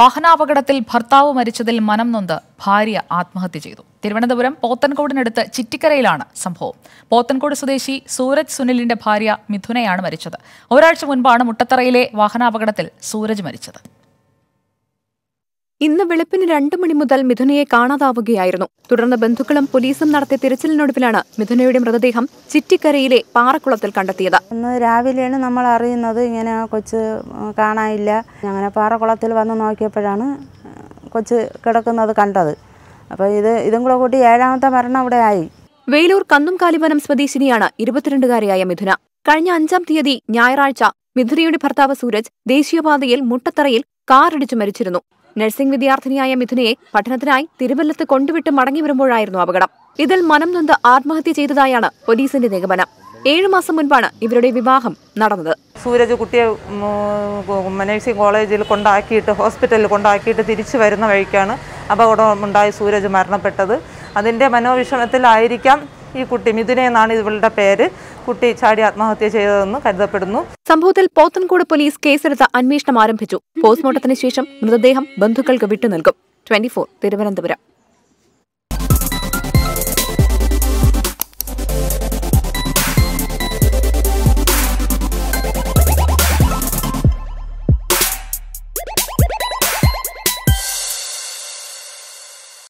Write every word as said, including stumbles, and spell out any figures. വാഹനാപകടത്തിൽ ഭർത്താവ് മരിച്ചതിൽ മനം നൊന്ത് ഭാര്യ ആത്മഹത്യ ചെയ്തു. തിരുവനന്തപുരം പോത്തൻകോടിനടുത്ത് ചിറ്റിക്കരയിലാണ് സംഭവം. പോത്തൻകോട് സ്വദേശി സൂരജ് സുനിലിന്റെ ഭാര്യ മിഥുനയാണ് മരിച്ചത്. ഒരാഴ്ച മുൻപാണ് മുട്ടത്തറയിലെ വാഹനാപകടത്തിൽ സൂരജ് മരിച്ചത്. ഇന്ന് വെളുപ്പിന് രണ്ടു മണി മുതൽ മിഥുനയെ കാണാതാവുകയായിരുന്നു. തുടർന്ന് ബന്ധുക്കളും പോലീസും നടത്തിയ തിരച്ചിലിനൊടുവിലാണ് മിഥുനയുടെ മൃതദേഹം ചിറ്റിക്കരയിലെ പാറക്കുളത്തിൽ കണ്ടെത്തിയത്. ഇന്ന് രാവിലെയാണ് നമ്മൾ അറിയുന്നത് ഇങ്ങനെ കൊച്ച് കാണാനില്ല. അങ്ങനെ പാറക്കുളത്തിൽ വന്ന് നോക്കിയപ്പോഴാണ് കൊച്ച് കിടക്കുന്നത് കണ്ടത്. അപ്പോൾ ഇത് ഇതും കൂടെ കൂട്ടി ഏഴാമത്തെ മരണം അവിടെ ആയി. വേലൂർ കന്നുംകാലിവനം സ്വദേശിനിയാണ് ഇരുപത്തിരണ്ടുകാരിയായ മിഥുന. കഴിഞ്ഞ അഞ്ചാം തീയതി ഞായറാഴ്ച മിഥുനയുടെ ഭർത്താവ് സൂരജ് ദേശീയപാതയിൽ മുട്ടത്തറയിൽ കാറിടിച്ചു മരിച്ചിരുന്നു. നഴ്സിംഗ് വിദ്യാർത്ഥിനിയായ മിഥുനയെ പഠനത്തിനായി തിരുവല്ലത്ത് കൊണ്ടുവിട്ട് മടങ്ങി വരുമ്പോഴായിരുന്നു അപകടം. ഇതിൽ മനം നൊന്ത് ആത്മഹത്യ ചെയ്തതായാണ് പോലീസിന്റെ നിഗമനം. ഏഴു മാസം മുൻപാണ് ഇവരുടെ വിവാഹം നടന്നത്. സൂരജ് കുട്ടിയെ നഴ്സിംഗ് കോളേജിൽ കൊണ്ടാക്കിയിട്ട് ഹോസ്പിറ്റലിൽ കൊണ്ടാക്കിയിട്ട് തിരിച്ചു വരുന്ന വഴിക്കാണ് അപകടമുണ്ടായി സൂരജ് മരണപ്പെട്ടത്. അതിന്റെ മനോവിഷമത്തിലായിരിക്കാം ഈ കുട്ടി, മിഥുന എന്നാണ് ഇവളുടെ പേര്, കുട്ടി ചാടി ആത്മഹത്യ ചെയ്തതെന്ന് കരുതപ്പെടുന്നു. സംഭവത്തിൽ പോത്തൻകോട് പോലീസ് കേസെടുത്ത് അന്വേഷണം ആരംഭിച്ചു. പോസ്റ്റ്മോർട്ടത്തിന് ശേഷം മൃതദേഹം ബന്ധുക്കൾക്ക് വിട്ടു നൽകും. Twenty four Thiruvananthapuram.